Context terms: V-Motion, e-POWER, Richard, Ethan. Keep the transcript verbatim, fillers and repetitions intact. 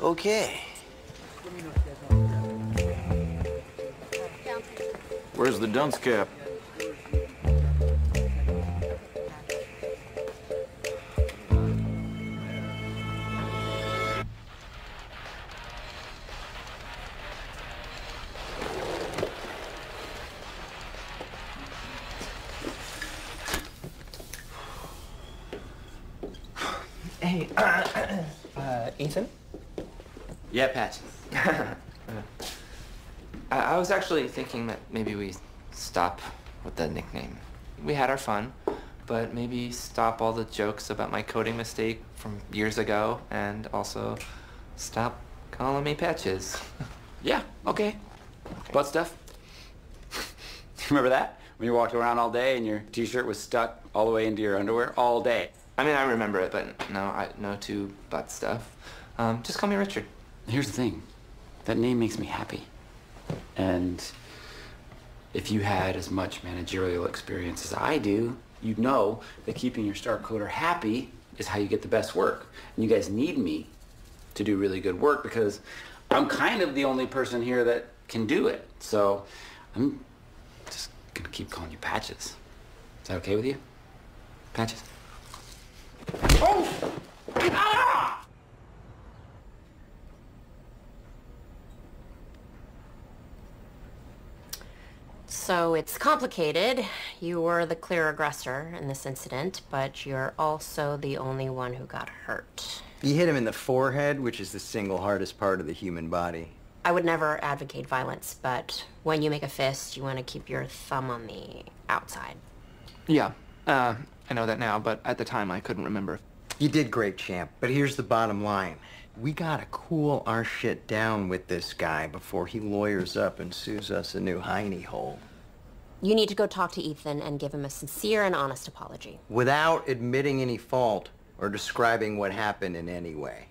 Okay. Where's the dunce cap? Hey, uh, uh, Ethan? Yeah, Pat. uh, I, I was actually thinking that maybe we stop with the nickname. We had our fun, but maybe stop all the jokes about my coding mistake from years ago, and also stop calling me Patches. Yeah, okay. okay. Butt stuff. Remember that? When you walked around all day and your t-shirt was stuck all the way into your underwear all day. I mean, I remember it, but no, I, no two butt stuff. Um, just call me Richard. Here's the thing. That name makes me happy. And if you had as much managerial experience as I do, you'd know that keeping your star coder happy is how you get the best work. And you guys need me to do really good work because I'm kind of the only person here that can do it. So I'm just gonna keep calling you Patches. Is that okay with you? Patches? Oh! Ah! So it's complicated. You were the clear aggressor in this incident, but you're also the only one who got hurt. You hit him in the forehead, which is the single hardest part of the human body. I would never advocate violence, but when you make a fist, you want to keep your thumb on the outside. Yeah. Uh... I know that now, but at the time I couldn't remember. You did great, champ, but here's the bottom line. We gotta cool our shit down with this guy before he lawyers up and sues us a new hiney hole. You need to go talk to Ethan and give him a sincere and honest apology. Without admitting any fault or describing what happened in any way.